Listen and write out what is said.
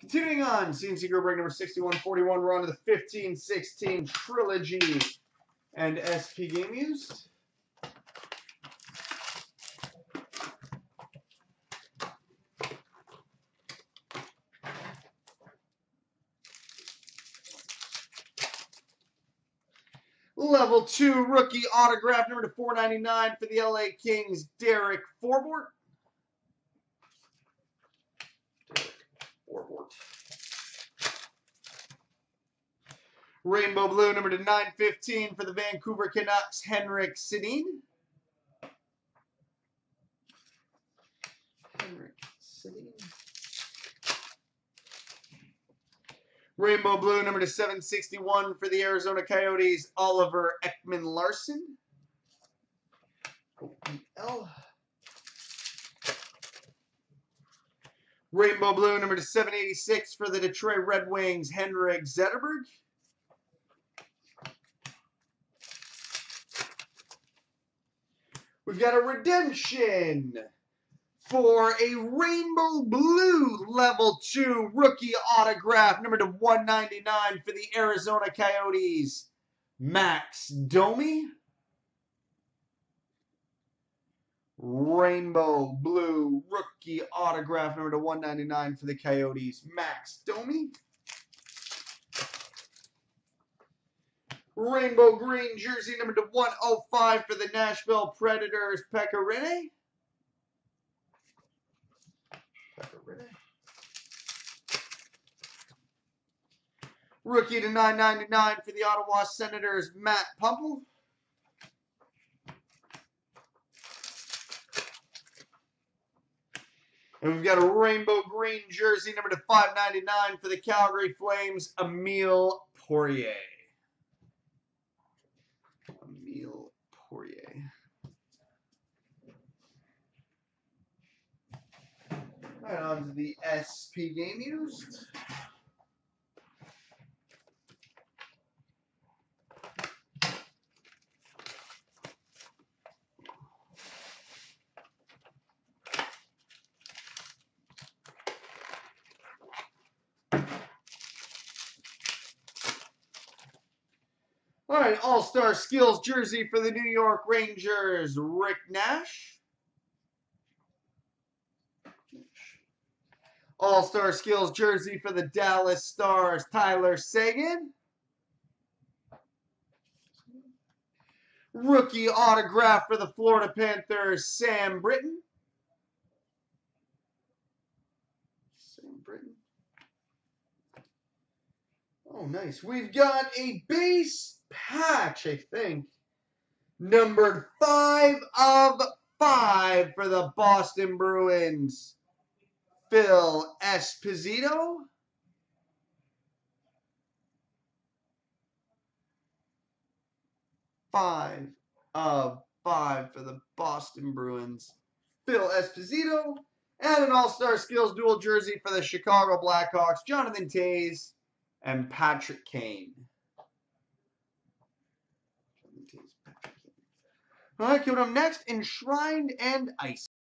Continuing on, CNC Group break number 6141. We're on to the 1516 Trilogy and SP Game Used. Level 2 rookie autograph number to 499 for the LA Kings, Derek Forbort. Rainbow blue number to 915 for the Vancouver Canucks, Henrik Sedin. Rainbow blue number to 761 for the Arizona Coyotes, Oliver Ekman-Larsson. Rainbow blue number to 786 for the Detroit Red Wings, Henrik Zetterberg. We've got a redemption for a rainbow blue level 2 rookie autograph number to 199 for the Arizona Coyotes, Max Domi. Rainbow blue rookie autograph number to 199 for the Coyotes, Max Domi. Rainbow green jersey number to 105 for the Nashville Predators, Pekka Rinne. Rookie to 999 for the Ottawa Senators, Matt Pumple. And we've got a rainbow green jersey number to 599 for the Calgary Flames, Emile Poirier. All right, on to the SP Game Used. All right, All-Star Skills jersey for the New York Rangers, Rick Nash. All-Star Skills jersey for the Dallas Stars, Tyler Seguin. Rookie autograph for the Florida Panthers, Sam Britton. Oh, nice. We've got a base patch, I think, numbered 5 of 5 for the Boston Bruins, Phil Esposito. Five of five for the Boston Bruins, Phil Esposito. And an All-Star Skills dual jersey for the Chicago Blackhawks, Jonathan Toews and Patrick Kane. All right, coming up next, Enshrined and Ice.